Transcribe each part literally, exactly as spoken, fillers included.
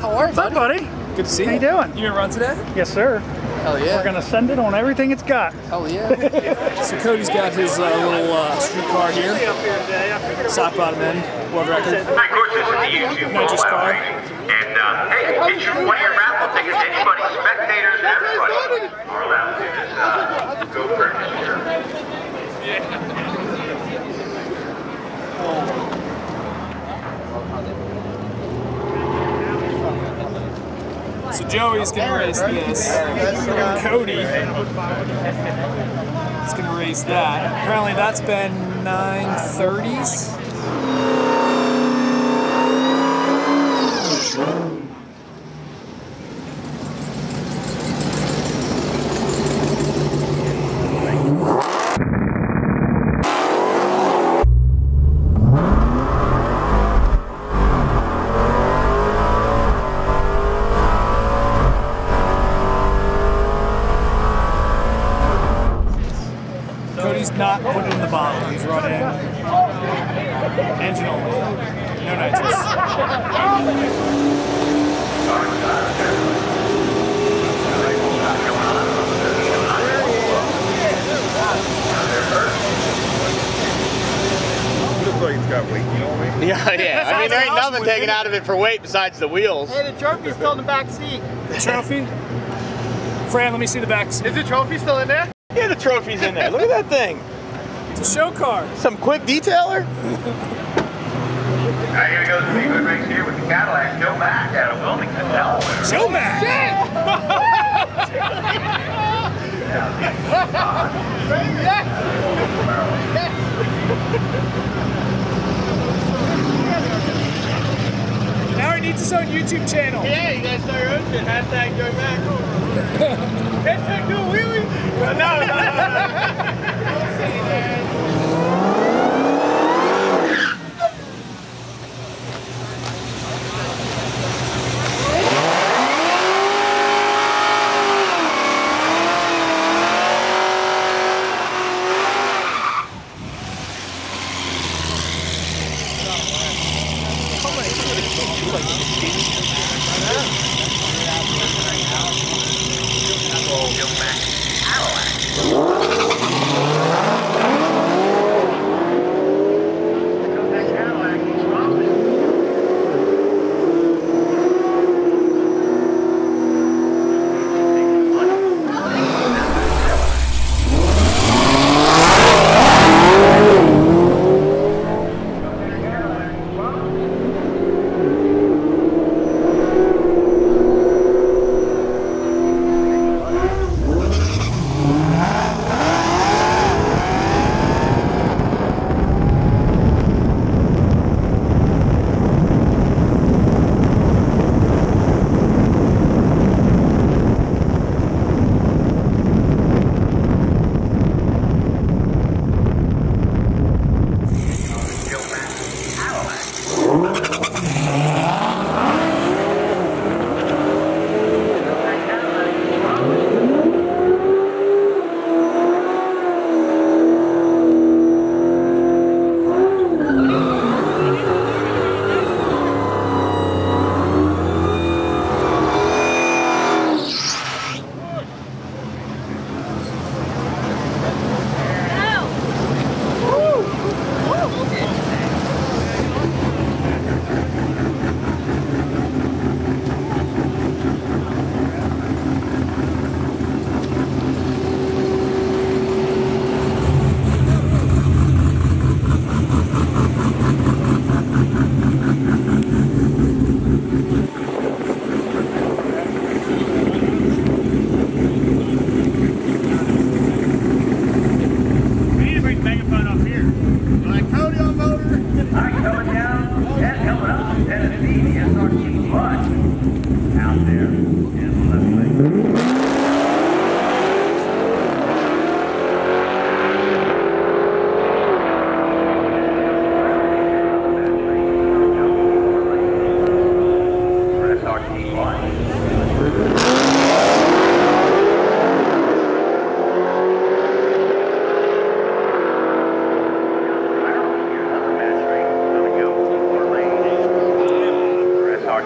How are you, buddy? What's up, buddy? Good to see you. How you doing? You gonna run today? Yes, sir. Hell yeah. We're gonna send it on everything it's got. Hell yeah. So Cody's got his uh, little uh, street car here. Soft bottom end, world record. Hi, of course, this is the YouTube Nitrous car. And uh, hey, it's your one-year raffle tickets. Anybody, spectators, and everybody are allowed to do this. Uh, go purchase here. Yeah. So Joey's going to race this, Cody is going to race that. Apparently that's been nine thirties. He's not putting in the bottle, he's running engine only, no nitrous. Looks like it's got weight, you know what I mean? Yeah, yeah. I mean, there ain't nothing taken out of it for weight besides the wheels. Hey, the trophy's still in the back seat. The trophy? Fran, let me see the back seat. Is the trophy still in there? Yeah, the trophy's in there. Look at that thing. It's a show car. Some quick detailer. All right, here we go. The big race here with the Cadillac. Joe Mack out of Wilmington, Delaware. Joe Mack. Shit. Now he needs his own YouTube channel. Yeah, you guys start your own shit. Hashtag Joe Mack. Hashtag do a wheelie. No, no, no.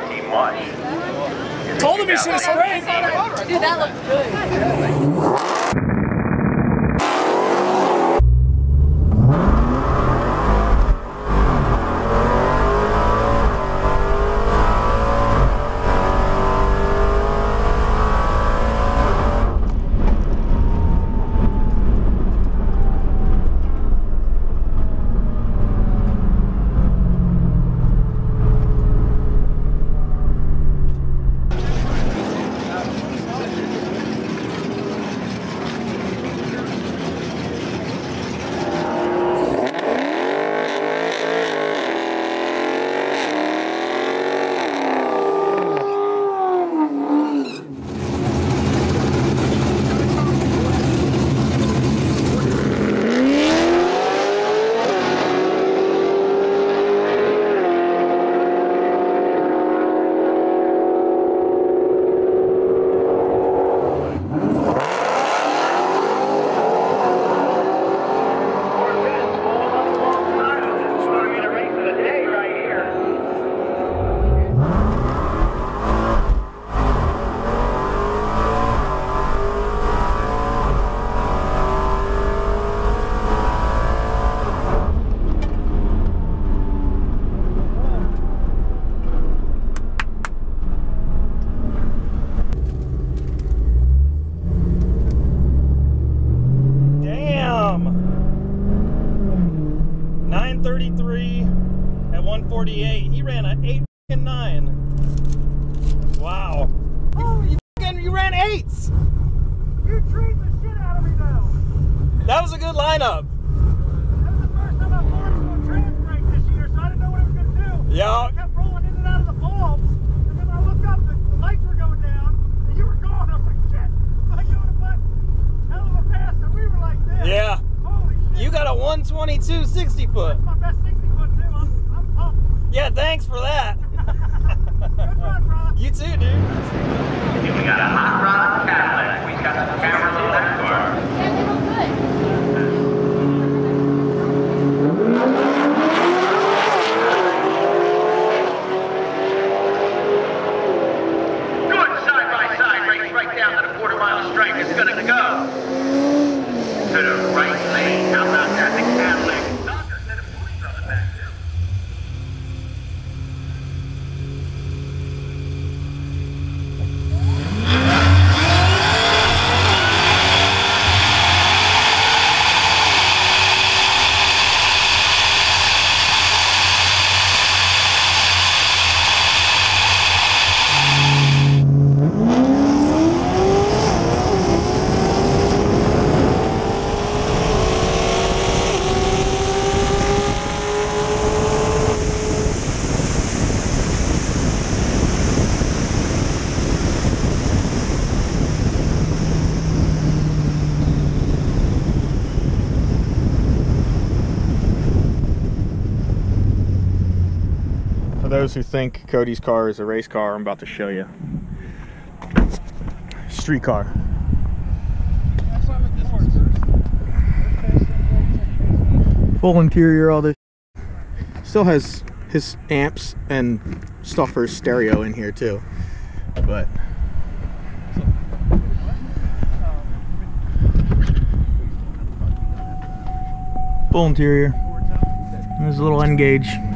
Team one. told him he should have sprayed. Dude, that looked good. forty-eight. He ran an eight and nine. Wow. Oh, you, you ran eights. You treat the shit out of me though. That was a good lineup. That was the first time I've learned to trans brake this year, so I didn't know what I was going to do. Yeah. I kept rolling in and out of the bulbs, and then I looked up, the, the lights were going down, and you were gone. I was like, shit. I go to butt. Hell of a pass, and we were like this. Yeah. Holy shit. You got a one twenty-two sixty foot. That's my best sixty foot too. I'm Yeah, thanks for that. You too, dude. We got a hot rod Cadillac. We got the cameras on that car. Yeah, they look good. Good side by side race right down to the quarter mile strike. It's gonna go to the right lane. How about that? The Cadillac. Those who think Cody's car is a race car, I'm about to show you. Street car. Full interior, all this. Still has his amps and stuff for his stereo in here too. But full interior. There's a little N gauge.